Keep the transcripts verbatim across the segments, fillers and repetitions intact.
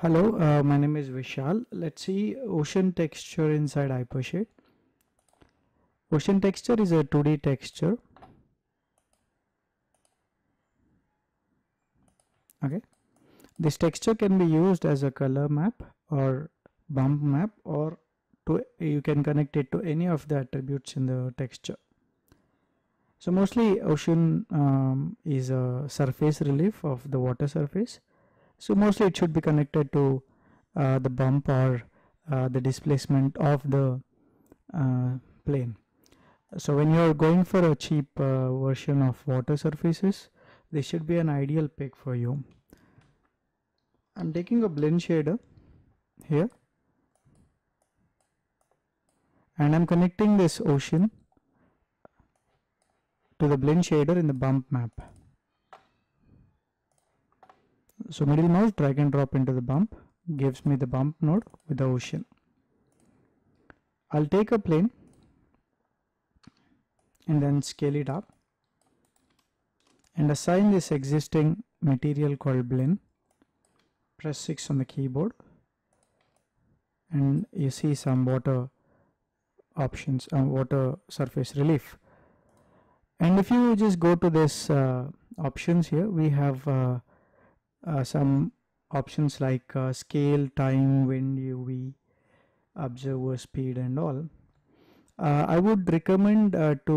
Hello, uh, my name is Vishal. Let's see ocean texture inside Hypershade. Ocean texture is a two D texture. Okay, this texture can be used as a color map or bump map, or to you can connect it to any of the attributes in the texture. So mostly ocean um, is a surface relief of the water surface. So mostly it should be connected to uh, the bump or uh, the displacement of the uh, plane. So when you're going for a cheap uh, version of water surfaces, this should be an ideal pick for you. I'm taking a blend shader here, and I'm connecting this ocean to the blend shader in the bump map. So middle mouse drag and drop into the bump gives me the bump node with the ocean. I'll take a plane and then scale it up and assign this existing material called blend. Press six on the keyboard and you see some water options and uh, water surface relief. And if you just go to this uh, options here, we have uh, Uh, some options like uh, scale, time, wind, U V, observer speed and all. Uh, I would recommend uh, to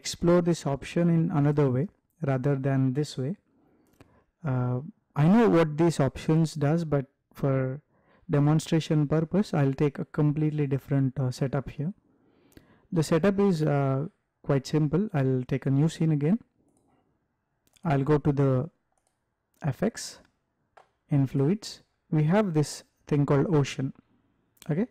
explore this option in another way rather than this way. Uh, I know what these options does, but for demonstration purpose, I'll take a completely different uh, setup here. The setup is uh, quite simple. I'll take a new scene again. I'll go to the F X in fluids. We have this thing called ocean. Okay,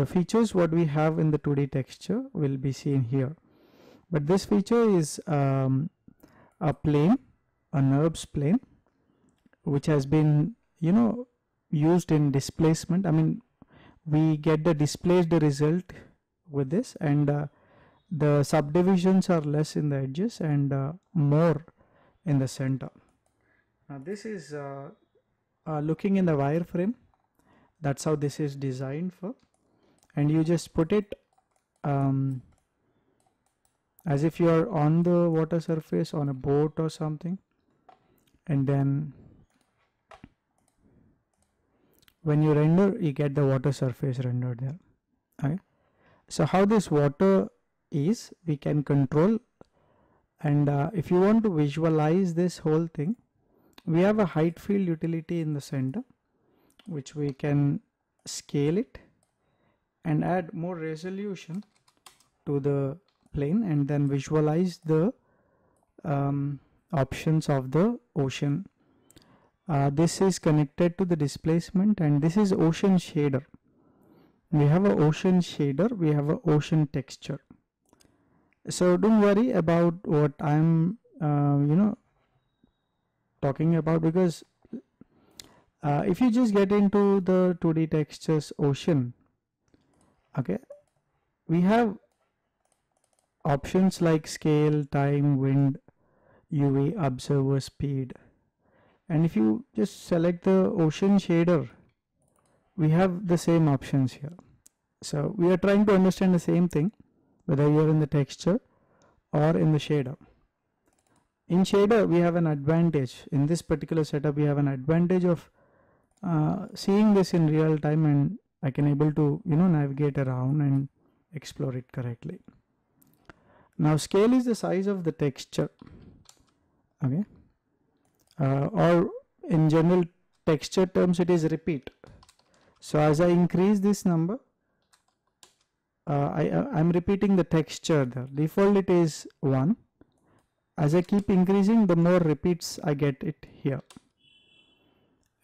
the features what we have in the two D texture will be seen here, but this feature is um, a plane, a NURBS plane, which has been, you know, used in displacement. I mean, we get the displaced result with this, and uh, the subdivisions are less in the edges and uh, more in the center. Now this is uh, uh, looking in the wireframe. That's how this is designed for, and you just put it um, as if you are on the water surface on a boat or something, and then when you render you get the water surface rendered there. Okay. So how this water is we can control, and uh, if you want to visualize this whole thing, we have a height field utility in the center which we can scale it and add more resolution to the plane and then visualize the um, options of the ocean. Uh, this is connected to the displacement, and this is ocean shader. We have an ocean shader, we have an ocean texture. So don't worry about what I'm uh, you know talking about, because uh, if you just get into the two D textures ocean, okay, we have options like scale, time, wind, U V, observer speed, and if you just select the ocean shader, we have the same options here. So we are trying to understand the same thing whether you are in the texture or in the shader. In shader we have an advantage. In this particular setup we have an advantage of uh, seeing this in real time, and I can able to, you know, navigate around and explore it correctly. Now scale is the size of the texture. Okay, uh, or in general texture terms it is repeat. So as I increase this number, uh, I, I'm repeating the texture. The default it is one. As I keep increasing, the more repeats I get it here.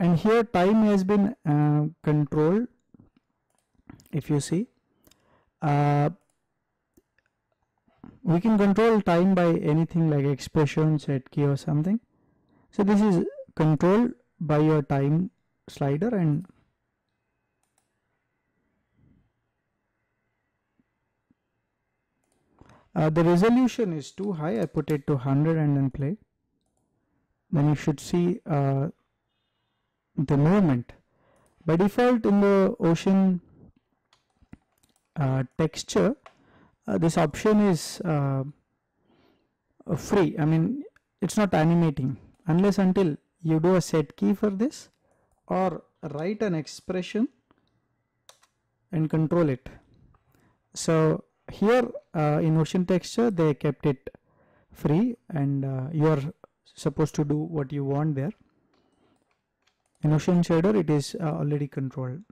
And here time has been uh, controlled. If you see, uh, we can control time by anything like expression, set key or something. So this is controlled by your time slider, and Uh, the resolution is too high. I put it to one hundred and then play. Then you should see uh, the movement. By default, in the ocean uh, texture, uh, this option is uh, free. I mean, it's not animating unless until you do a set key for this or write an expression and control it. So here uh, in ocean texture, they kept it free, and uh, you are supposed to do what you want there. In ocean shader, it is uh, already controlled.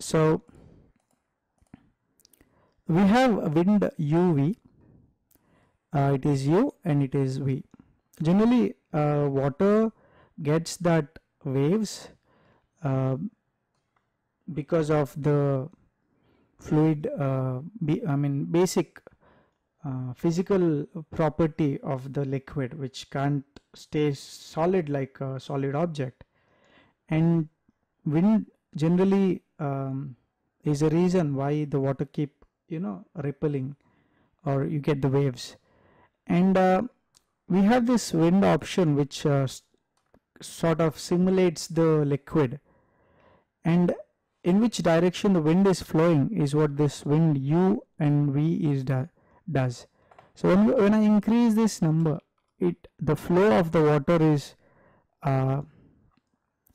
So we have wind U V. Uh, it is U and it is V. Generally, uh, water gets that waves uh, because of the fluid. Uh, be, I mean, basic uh, physical property of the liquid, which can't stay solid like a solid object. And wind generally um, is a reason why the water keep, you know, rippling, or you get the waves. And uh, we have this wind option which uh, sort of simulates the liquid, and in which direction the wind is flowing is what this wind U and V is does. So when, when I increase this number, it the flow of the water is uh,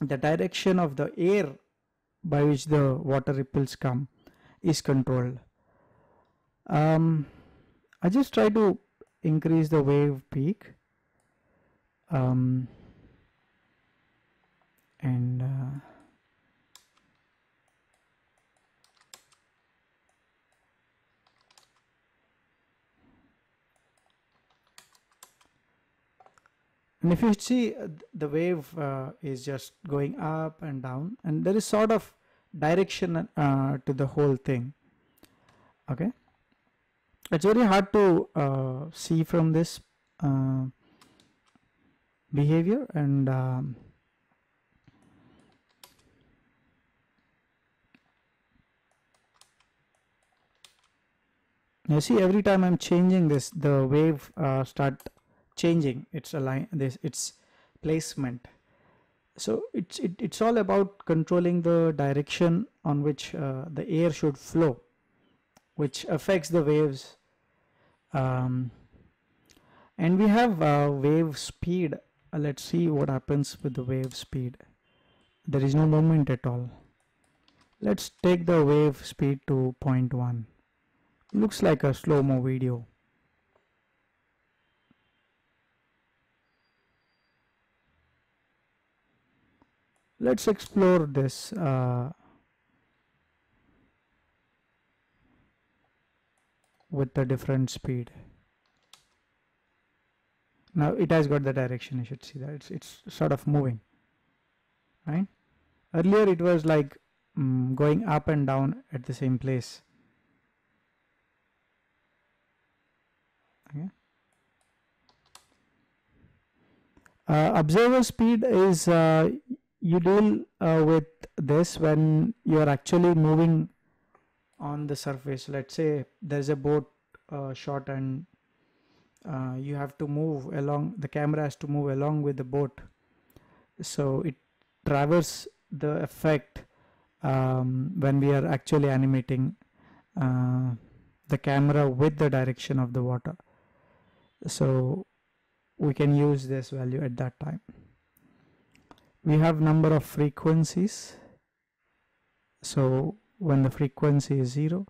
the direction of the air by which the water ripples come is controlled. Um, I just try to increase the wave peak, um, and uh, and if you see, the wave uh, is just going up and down, and there is sort of direction uh, to the whole thing. Okay, it's very hard to uh, see from this uh, behavior, and um, you see, every time I'm changing this, the wave uh, start changing its align this its placement. So it's it, it's all about controlling the direction on which uh, the air should flow, which affects the waves. Um, and we have uh, wave speed. Uh, let's see what happens with the wave speed. There is no movement at all. Let's take the wave speed to zero point one. Looks like a slow-mo video. Let's explore this. Uh, with a different speed. Now it has got the direction. You should see that it's it's sort of moving, right? Earlier it was like um, going up and down at the same place. Okay. Uh, observer speed is uh, you deal uh, with this when you are actually moving on the surface. Let's say there's a boat uh, shot, and uh, you have to move along. The camera has to move along with the boat, so it traverses the effect um, when we are actually animating uh, the camera with the direction of the water. So we can use this value at that time. We have number of frequencies. So when the frequency is zero,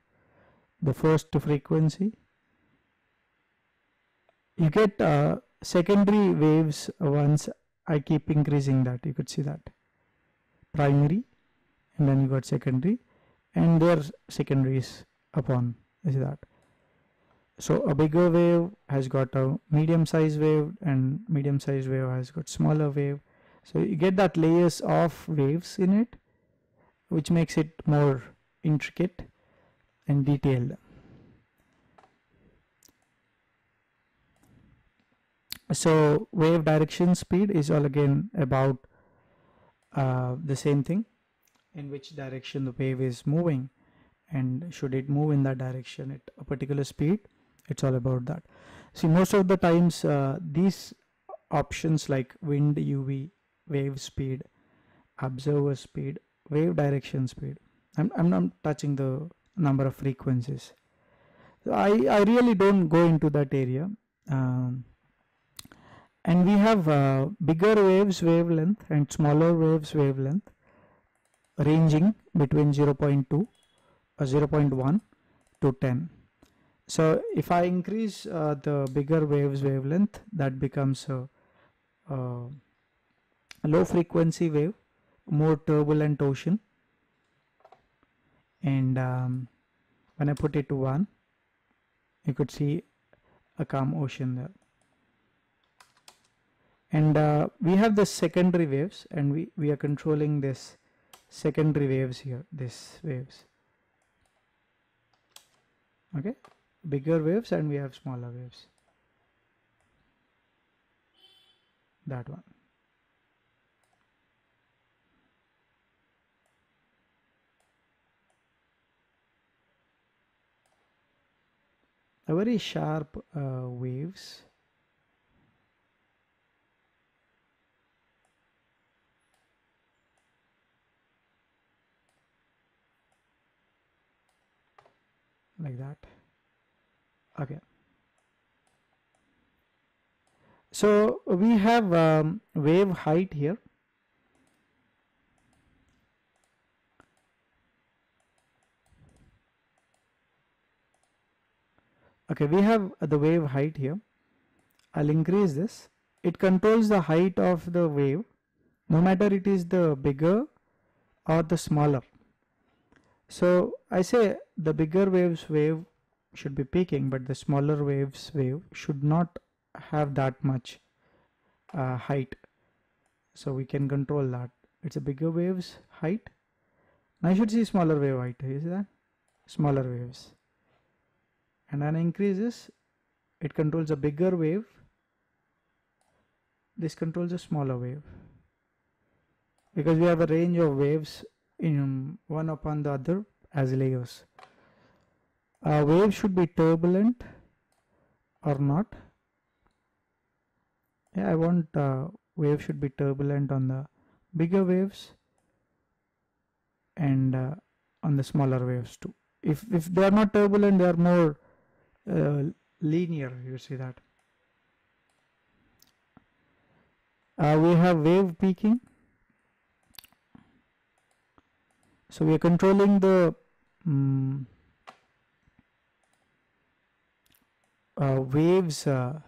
the first frequency, you get uh, secondary waves. Once I keep increasing that, you could see that primary, and then you got secondary, and their secondaries upon is that. So a bigger wave has got a medium sized wave, and medium sized wave has got smaller wave. So you get that layers of waves in it, which makes it more intricate and detailed. So wave direction speed is all again about uh, the same thing, in which direction the wave is moving, and should it move in that direction at a particular speed. It's all about that. See, most of the times uh, these options like wind, U V, wave speed, observer speed, wave direction speed. I'm, I'm not touching the number of frequencies. So I, I really don't go into that area. Um, and we have uh, bigger waves wavelength and smaller waves wavelength ranging between zero point two or zero point one to ten. So if I increase uh, the bigger waves wavelength, that becomes a, a low frequency wave, more turbulent ocean. And um, when I put it to one, you could see a calm ocean there. And uh, we have the secondary waves, and we, we are controlling this secondary waves here, this waves. Okay, bigger waves, and we have smaller waves. That one. A very sharp uh, waves. Like that. Okay. So we have um, wave height here. Okay, we have the wave height here. I'll increase this. It controls the height of the wave, no matter it is the bigger or the smaller. So I say the bigger waves wave should be peaking, but the smaller waves wave should not have that much uh, height. So we can control that. It's a bigger waves height. I should see smaller wave height. Is that smaller waves? And then increases. It controls a bigger wave. This controls a smaller wave, because we have a range of waves in one upon the other as layers. A wave should be turbulent or not. Yeah, I want uh, wave should be turbulent on the bigger waves and uh, on the smaller waves too. If if they are not turbulent, they are more uh, linear. You see that. Uh, we have wave peaking. So we are controlling the um, uh, waves uh,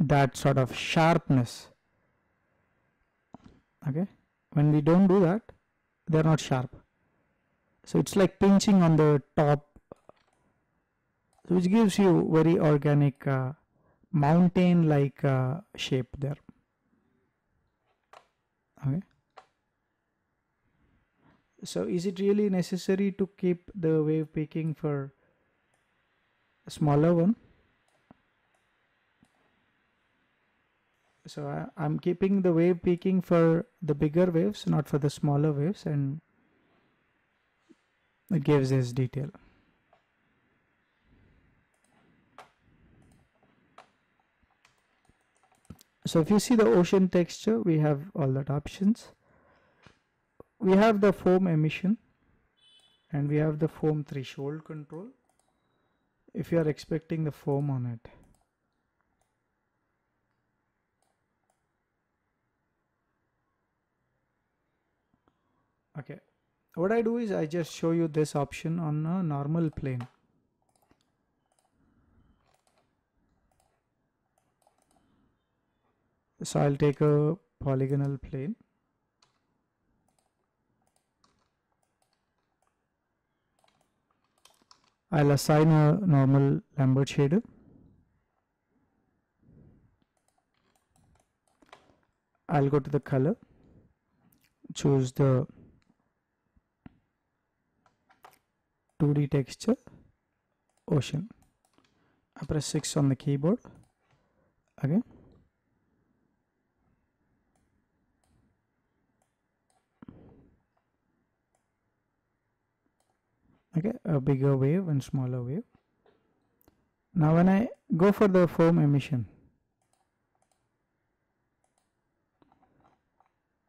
that sort of sharpness. Okay, when we don't do that, they are not sharp. So it's like pinching on the top, which gives you very organic uh, mountain-like uh, shape there. Okay. So is it really necessary to keep the wave peaking for a smaller one? So I, I'm keeping the wave peaking for the bigger waves, not for the smaller waves, and it gives this detail. So if you see the ocean texture, we have all that options. We have the foam emission, and we have the foam threshold control if you are expecting the foam on it. Okay, what I do is I just show you this option on a normal plane. So I'll take a polygonal plane. I'll assign a normal Lambert shader. I'll go to the color, choose the two D texture, ocean. I press six on the keyboard. Okay. Okay, a bigger wave and smaller wave. Now when I go for the foam emission,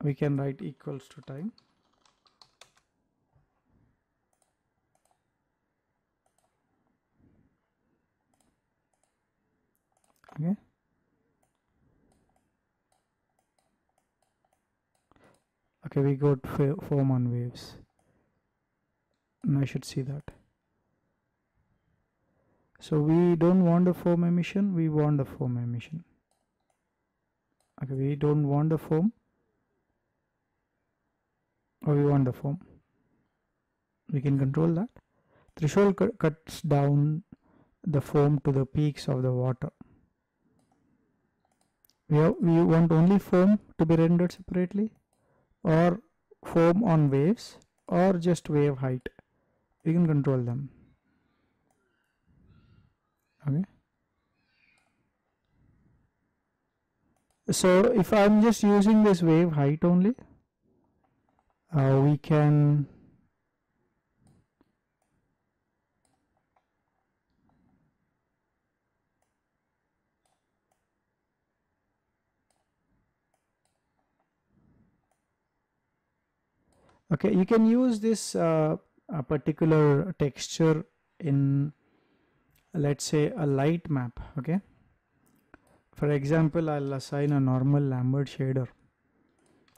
we can write equals to time. Okay. Okay, we got foam on waves. Now I should see that. So we don't want the foam emission, we want the foam emission. Okay, we don't want the foam. Or we want the foam. We can control that. Threshold cu cuts down the foam to the peaks of the water. We, have, we want only foam to be rendered separately, or foam on waves, or just wave height. We can control them. Okay. So if I'm just using this wave height only, uh, we can okay, you can use this uh, a particular texture in, let's say, a light map. Okay, for example, I'll assign a normal Lambert shader.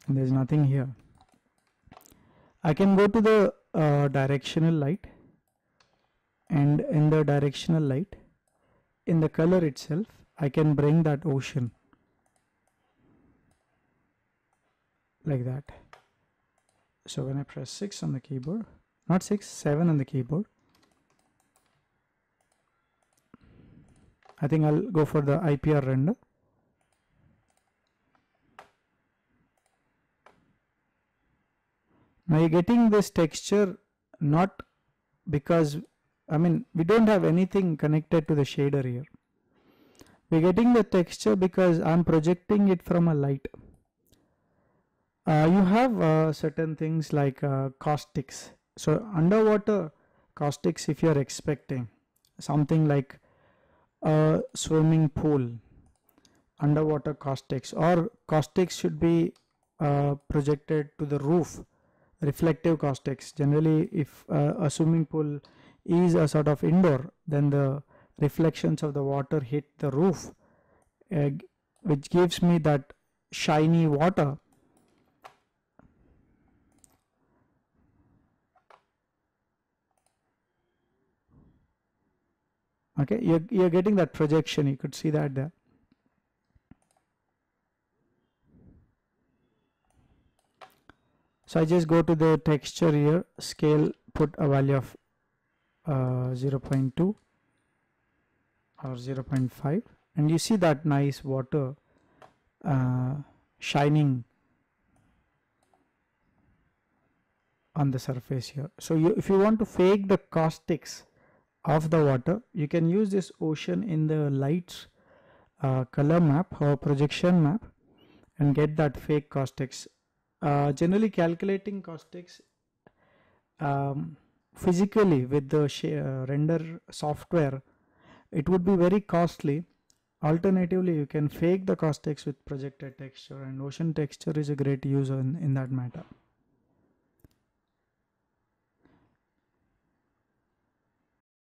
And there's nothing here. I can go to the uh, directional light, and in the directional light, in the color itself, I can bring that ocean like that. So when I press six on the keyboard, not six, seven on the keyboard, I think I'll go for the I P R render. Now you're getting this texture not because, I mean, we don't have anything connected to the shader here. We're getting the texture because I'm projecting it from a light. Uh, you have uh, certain things like uh, caustics. So underwater caustics, if you're expecting something like a swimming pool, underwater caustics, or caustics should be uh, projected to the roof, reflective caustics. Generally, if uh, a swimming pool is a sort of indoor, then the reflections of the water hit the roof, uh, which gives me that shiny water. Okay, you're, you're getting that projection. You could see that there. So I just go to the texture here, scale, put a value of uh, zero point two or zero point five, and you see that nice water uh, shining on the surface here. So you, if you want to fake the caustics of the water, you can use this ocean in the lights uh, color map or projection map and get that fake caustics. Uh, generally, calculating caustics um, physically with the uh, render software, it would be very costly. Alternatively, you can fake the caustics with projected texture, and ocean texture is a great user in, in that matter.